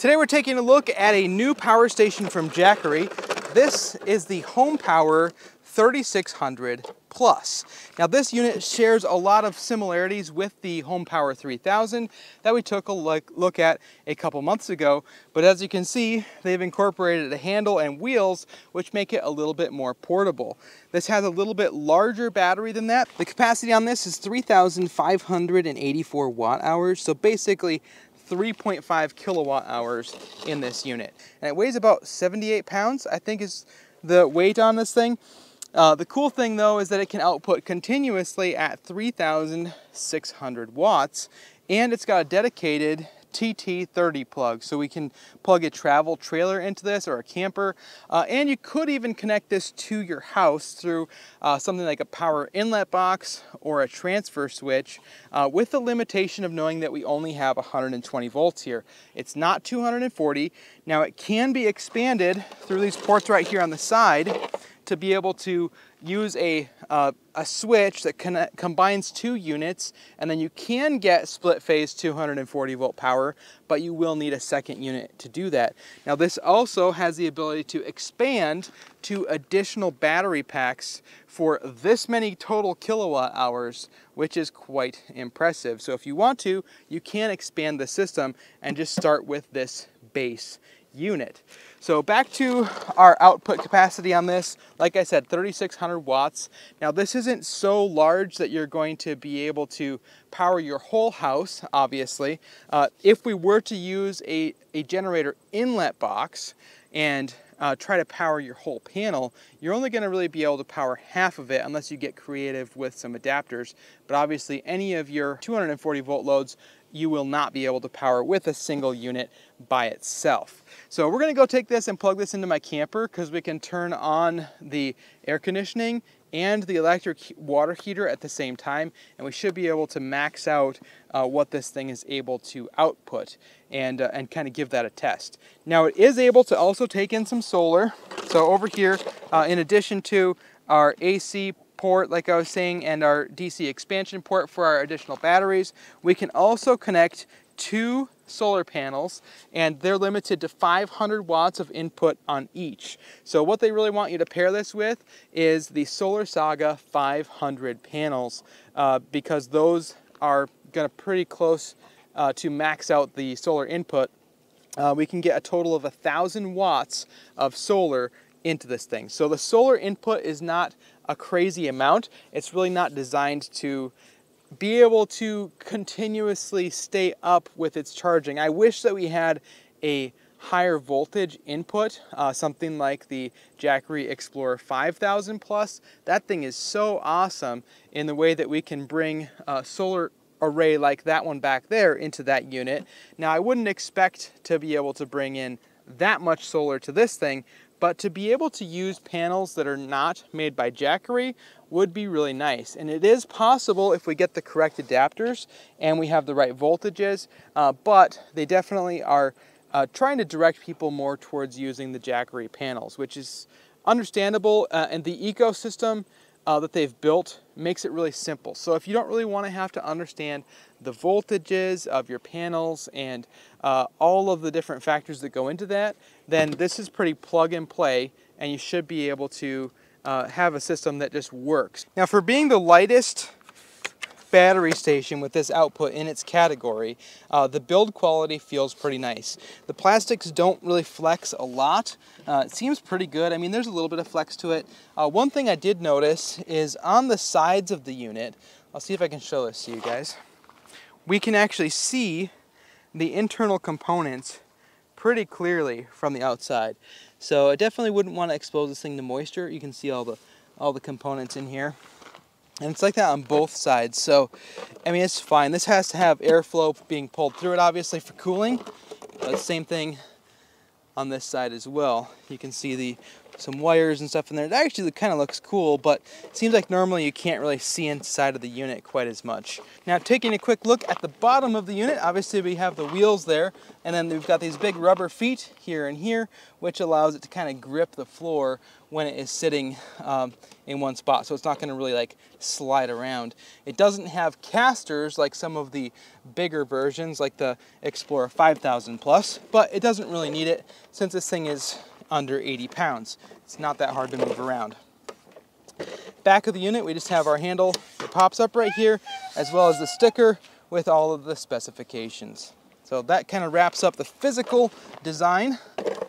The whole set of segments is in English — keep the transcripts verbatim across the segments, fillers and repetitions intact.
Today we're taking a look at a new power station from Jackery. This is the HomePower thirty-six hundred Plus. Now this unit shares a lot of similarities with the HomePower three thousand that we took a look, look at a couple months ago, but as you can see, they've incorporated a handle and wheels, which make it a little bit more portable. This has a little bit larger battery than that. The capacity on this is three thousand five hundred eighty-four watt hours, so basically three point five kilowatt hours in this unit. And it weighs about seventy-eight pounds, I think is the weight on this thing. Uh, the cool thing though is that it can output continuously at three thousand six hundred watts, and it's got a dedicated T T thirty plug, so we can plug a travel trailer into this or a camper, uh, and you could even connect this to your house through uh, something like a power inlet box or a transfer switch, uh, with the limitation of knowing that we only have one hundred twenty volts here. It's not two hundred forty. Now it can be expanded through these ports right here on the side to be able to use a, uh, a switch that connect, combines two units, and then you can get split phase two hundred forty volt power, but you will need a second unit to do that. Now this also has the ability to expand to additional battery packs for this many total kilowatt hours, which is quite impressive. So if you want to, you can expand the system and just start with this base unit. So back to our output capacity on this, like I said, thirty-six hundred watts. Now this isn't so large that you're going to be able to power your whole house, obviously. Uh, if we were to use a, a generator inlet box and uh, try to power your whole panel, you're only going to really be able to power half of it unless you get creative with some adapters. But obviously any of your two hundred forty volt loads you will not be able to power with a single unit by itself. So we're gonna go take this and plug this into my camper, because we can turn on the air conditioning and the electric water heater at the same time, and we should be able to max out uh, what this thing is able to output and, uh, and kind of give that a test. Now it is able to also take in some solar. So over here, uh, in addition to our A C port, like I was saying, and our D C expansion port for our additional batteries, we can also connect two solar panels, and they're limited to five hundred watts of input on each. So what they really want you to pair this with is the Solar Saga five hundred panels, uh, because those are gonna pretty close uh, to max out the solar input. Uh, we can get a total of a thousand watts of solar into this thing. So the solar input is not a crazy amount. It's really not designed to be able to continuously stay up with its charging. I wish that we had a higher voltage input, uh, something like the Jackery Explorer five thousand plus. That thing is so awesome in the way that we can bring uh, solar array like that one back there into that unit. Now I wouldn't expect to be able to bring in that much solar to this thing, but to be able to use panels that are not made by Jackery would be really nice. And it is possible if we get the correct adapters and we have the right voltages, uh, but they definitely are uh, trying to direct people more towards using the Jackery panels, which is understandable, uh, and the ecosystem Uh, that they've built makes it really simple. So if you don't really want to have to understand the voltages of your panels and uh, all of the different factors that go into that, then this is pretty plug and play, and you should be able to uh, have a system that just works. Now, for being the lightest battery station with this output in its category, uh, the build quality feels pretty nice. The plastics don't really flex a lot. Uh, it seems pretty good. I mean, there's a little bit of flex to it. Uh, one thing I did notice is on the sides of the unit, I'll see if I can show this to you guys, we can actually see the internal components pretty clearly from the outside. So I definitely wouldn't want to expose this thing to moisture. You can see all the, all the components in here. And it's like that on both sides. So, I mean, it's fine. This has to have airflow being pulled through it, obviously, for cooling. But same thing on this side as well. You can see the some wires and stuff in there. That actually kind of looks cool, but it seems like normally you can't really see inside of the unit quite as much. Now, taking a quick look at the bottom of the unit, obviously we have the wheels there, and then we've got these big rubber feet here and here, which allows it to kind of grip the floor when it is sitting um, in one spot, so it's not gonna really like slide around. It doesn't have casters like some of the bigger versions, like the Explorer five thousand plus, but it doesn't really need it since this thing is under eighty pounds. It's not that hard to move around. Back of the unit, we just have our handle that pops up right here, as well as the sticker with all of the specifications. So that kind of wraps up the physical design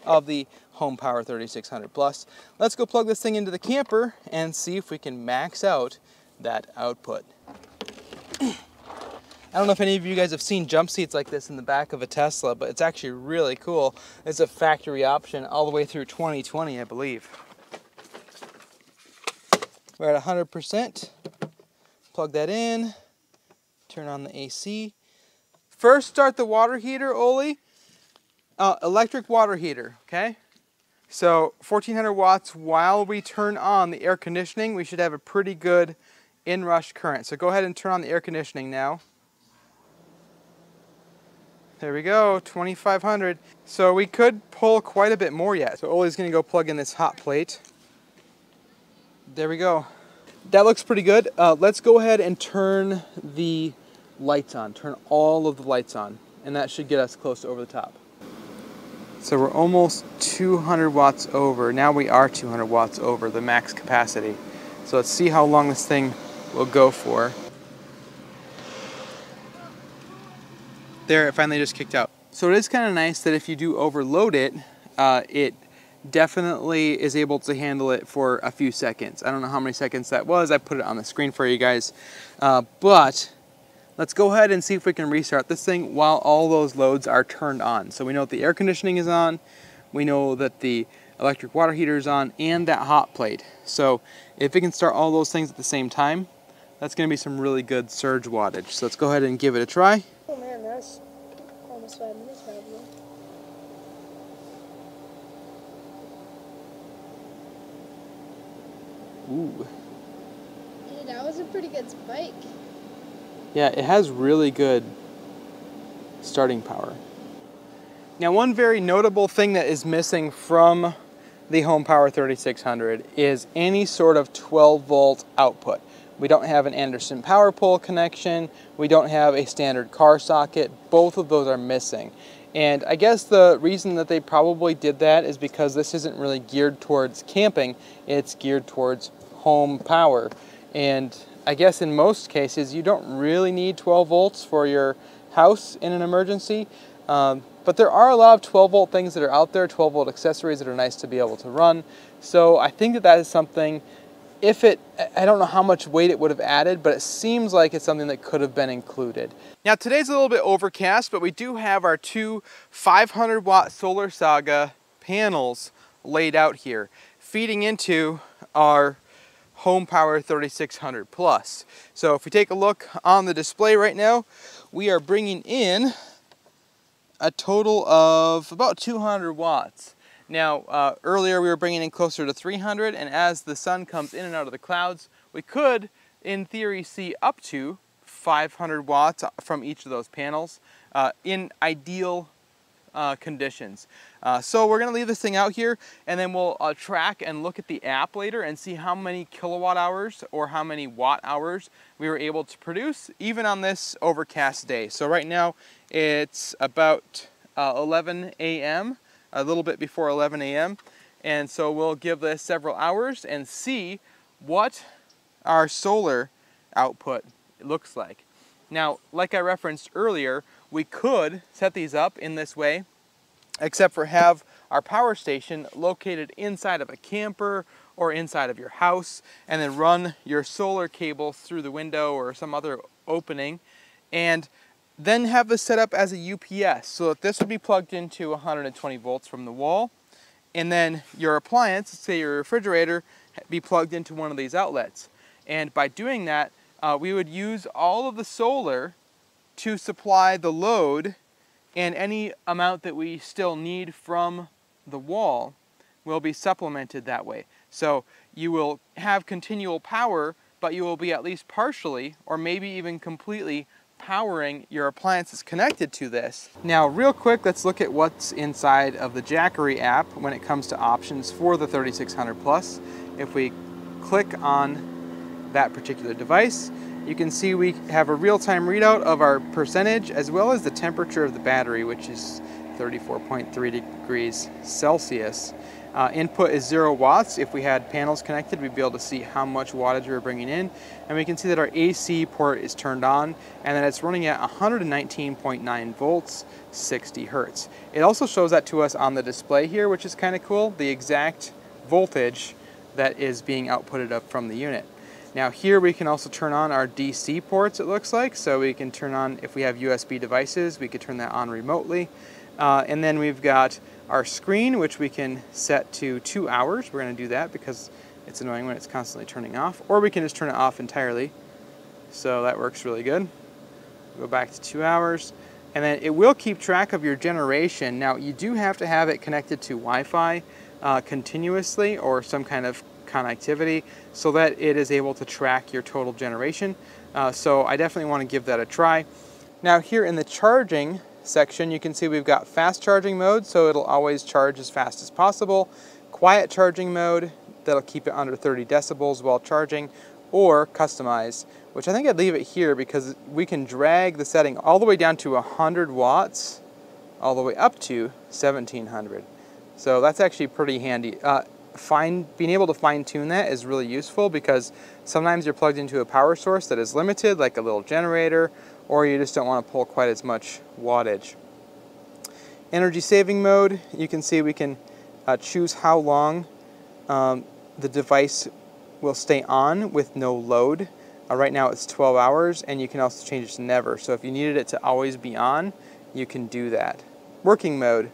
of the HomePower thirty-six hundred Plus. Let's go plug this thing into the camper and see if we can max out that output. I don't know if any of you guys have seen jump seats like this in the back of a Tesla, but it's actually really cool. It's a factory option all the way through twenty twenty, I believe. We're at one hundred percent. Plug that in. Turn on the A C. First, start the water heater, Oli. Uh, electric water heater, okay? So, fourteen hundred watts. While we turn on the air conditioning, we should have a pretty good inrush current. So go ahead and turn on the air conditioning now. There we go, twenty-five hundred. So we could pull quite a bit more yet. So Oli's gonna go plug in this hot plate. There we go. That looks pretty good. Uh, let's go ahead and turn the lights on, turn all of the lights on, and that should get us close to over the top. So we're almost two hundred watts over. Now we are two hundred watts over the max capacity. So let's see how long this thing will go for. There, it finally just kicked out. So it is kind of nice that if you do overload it, uh, it definitely is able to handle it for a few seconds. I don't know how many seconds that was. I put it on the screen for you guys. Uh, but let's go ahead and see if we can restart this thing while all those loads are turned on. So we know that the air conditioning is on, we know that the electric water heater is on, and that hot plate. So if it can start all those things at the same time, that's gonna be some really good surge wattage. So let's go ahead and give it a try. Oh man, that's almost five minutes probably. Ooh. Dude, that was a pretty good spike. Yeah, it has really good starting power. Now, one very notable thing that is missing from the HomePower thirty-six hundred is any sort of twelve volt output. We don't have an Anderson power pole connection. We don't have a standard car socket. Both of those are missing. And I guess the reason that they probably did that is because this isn't really geared towards camping. It's geared towards home power. And I guess in most cases, you don't really need twelve volts for your house in an emergency. Um, but there are a lot of twelve volt things that are out there, twelve volt accessories that are nice to be able to run. So I think that that is something. If it, I don't know how much weight it would have added, but it seems like it's something that could have been included. Now today's a little bit overcast, but we do have our two five hundred watt Solar Saga panels laid out here, feeding into our HomePower thirty-six hundred Plus. So if we take a look on the display right now, we are bringing in a total of about two hundred watts. Now, uh, earlier we were bringing in closer to three hundred, and as the sun comes in and out of the clouds, we could, in theory, see up to five hundred watts from each of those panels uh, in ideal uh, conditions. Uh, so we're gonna leave this thing out here, and then we'll uh, track and look at the app later and see how many kilowatt hours or how many watt hours we were able to produce, even on this overcast day. So right now, it's about uh, eleven A M a little bit before eleven A M And so we'll give this several hours and see what our solar output looks like. Now, like I referenced earlier, we could set these up in this way, except for have our power station located inside of a camper or inside of your house, and then run your solar cable through the window or some other opening, and then have this set up as a U P S, so that this would be plugged into one hundred twenty volts from the wall, and then your appliance, say your refrigerator, be plugged into one of these outlets. And by doing that, uh, we would use all of the solar to supply the load and any amount that we still need from the wall will be supplemented that way. So you will have continual power, but you will be at least partially, or maybe even completely, powering your appliances connected to this. Now, real quick, let's look at what's inside of the Jackery app when it comes to options for the thirty-six hundred plus. If we click on that particular device, you can see we have a real-time readout of our percentage as well as the temperature of the battery, which is thirty-four point three degrees Celsius. Uh, input is zero watts. If we had panels connected, we'd be able to see how much wattage we were bringing in. And we can see that our A C port is turned on and that it's running at one hundred nineteen point nine volts, sixty hertz. It also shows that to us on the display here, which is kind of cool, the exact voltage that is being outputted up from the unit. Now here we can also turn on our D C ports, it looks like. So we can turn on, if we have U S B devices, we could turn that on remotely. Uh, and then we've got our screen, which we can set to two hours. We're gonna do that because it's annoying when it's constantly turning off, or we can just turn it off entirely. So that works really good. Go back to two hours. And then it will keep track of your generation. Now you do have to have it connected to Wi-Fi uh, continuously or some kind of connectivity so that it is able to track your total generation. Uh, so I definitely wanna give that a try. Now here in the charging section, you can see we've got fast charging mode, so it'll always charge as fast as possible. Quiet charging mode, that'll keep it under thirty decibels while charging, or customize, which I think I'd leave it here because we can drag the setting all the way down to one hundred watts, all the way up to seventeen hundred. So that's actually pretty handy. Uh, find, being able to fine tune that is really useful because sometimes you're plugged into a power source that is limited, like a little generator, or you just don't want to pull quite as much wattage. Energy saving mode, you can see we can uh, choose how long um, the device will stay on with no load. Uh, right now it's twelve hours, and you can also change it to never. So if you needed it to always be on, you can do that. Working mode,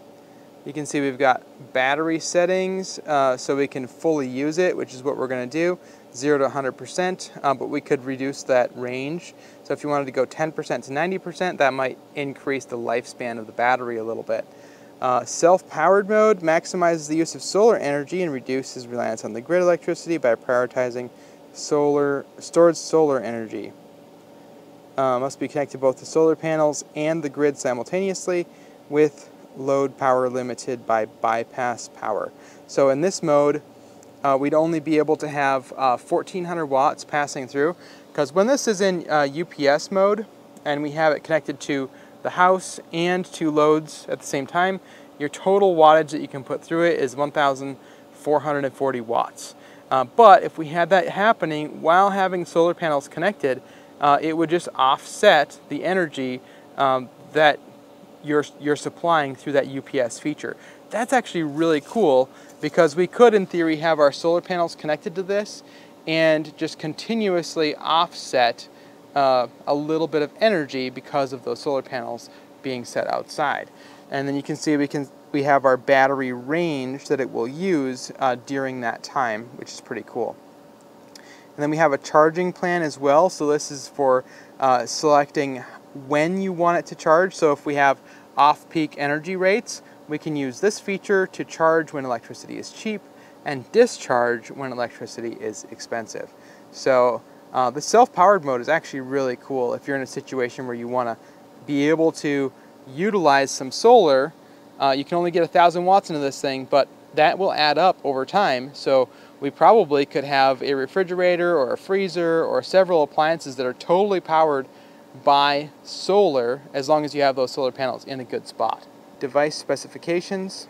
you can see we've got battery settings, uh, so we can fully use it, which is what we're gonna do. zero to one hundred percent, um, but we could reduce that range. So if you wanted to go ten percent to ninety percent, that might increase the lifespan of the battery a little bit. Uh, self-powered mode maximizes the use of solar energy and reduces reliance on the grid electricity by prioritizing solar stored solar energy. Uh, must be connected both to solar panels and the grid simultaneously, with load power limited by bypass power. So in this mode, Uh, we'd only be able to have uh, fourteen hundred watts passing through, because when this is in uh, U P S mode and we have it connected to the house and to loads at the same time, your total wattage that you can put through it is one thousand four hundred forty watts. Uh, but if we had that happening while having solar panels connected, uh, it would just offset the energy um, that you're, you're supplying through that U P S feature. That's actually really cool, because we could, in theory, have our solar panels connected to this and just continuously offset uh, a little bit of energy because of those solar panels being set outside. And then you can see we can we have our battery range that it will use uh, during that time, which is pretty cool. And then we have a charging plan as well. So this is for uh, selecting when you want it to charge. So if we have off-peak energy rates, we can use this feature to charge when electricity is cheap and discharge when electricity is expensive. So uh, the self-powered mode is actually really cool if you're in a situation where you want to be able to utilize some solar. Uh, you can only get a thousand watts into this thing, but that will add up over time. So we probably could have a refrigerator or a freezer or several appliances that are totally powered by solar, as long as you have those solar panels in a good spot. Device specifications,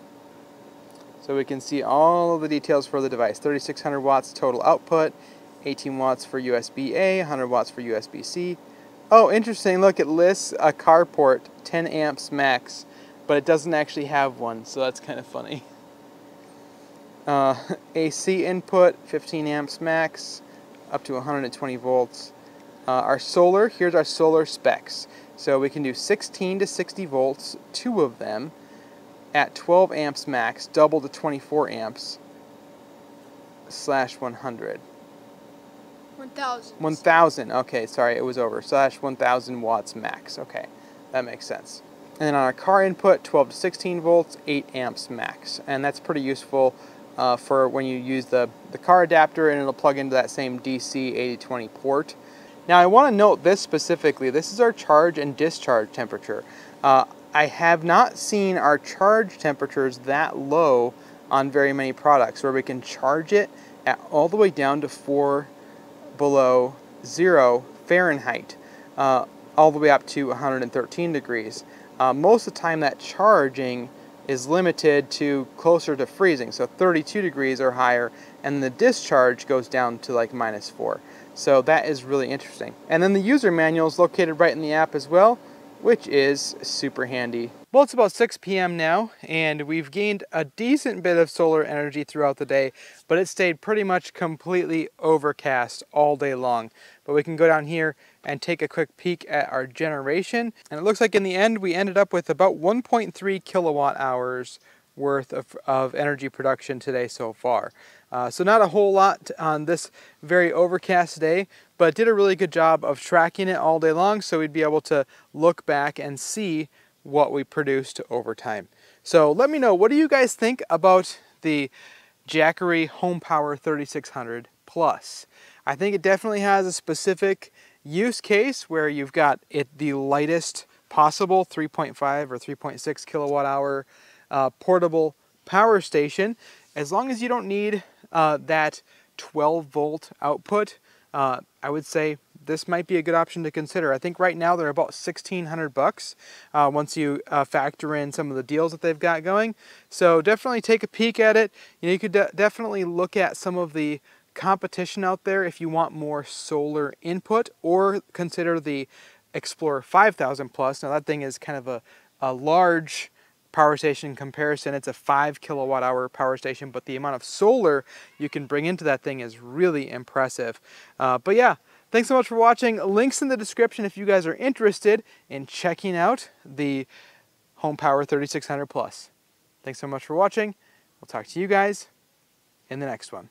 so we can see all of the details for the device. thirty-six hundred watts total output, eighteen watts for U S B A, one hundred watts for U S B C. Oh, interesting, look, it lists a carport, ten amps max, but it doesn't actually have one, so that's kind of funny. Uh, A C input, fifteen amps max, up to one hundred twenty volts. Uh, our solar, here's our solar specs. So we can do sixteen to sixty volts, two of them, at twelve amps max, double to twenty-four amps, slash one hundred. one thousand. one thousand, okay, sorry, it was over. Slash one thousand watts max, okay, that makes sense. And then on our car input, twelve to sixteen volts, eight amps max, and that's pretty useful uh, for when you use the, the car adapter, and it'll plug into that same D C eighty twenty port. Now I want to note this specifically, this is our charge and discharge temperature. Uh, I have not seen our charge temperatures that low on very many products, where we can charge it at all the way down to four below zero Fahrenheit, uh, all the way up to one hundred thirteen degrees. Uh, most of the time that charging is limited to closer to freezing, so thirty-two degrees or higher, and the discharge goes down to like minus four. So that is really interesting. And then the user manual is located right in the app as well, which is super handy. Well, it's about six P M now, and we've gained a decent bit of solar energy throughout the day, but it stayed pretty much completely overcast all day long. But we can go down here and take a quick peek at our generation, and it looks like in the end we ended up with about one point three kilowatt hours worth of, of energy production today so far. Uh, so not a whole lot on this very overcast day, but it did a really good job of tracking it all day long, so we'd be able to look back and see what we produced over time. So let me know, what do you guys think about the Jackery HomePower thirty-six hundred Plus? I think it definitely has a specific use case where you've got it the lightest possible three point five or three point six kilowatt hour uh, portable power station. As long as you don't need uh, that twelve volt output, uh, I would say this might be a good option to consider. I think right now they're about sixteen hundred bucks uh, once you uh, factor in some of the deals that they've got going. So definitely take a peek at it. You know, you could de definitely look at some of the competition out there if you want more solar input, or consider the Explorer five thousand Plus. Now that thing is kind of a, a large power station comparison. It's a five kilowatt hour power station, but the amount of solar you can bring into that thing is really impressive. Uh, but yeah, thanks so much for watching. Links in the description if you guys are interested in checking out the HomePower thirty-six hundred Plus. Thanks so much for watching. We'll talk to you guys in the next one.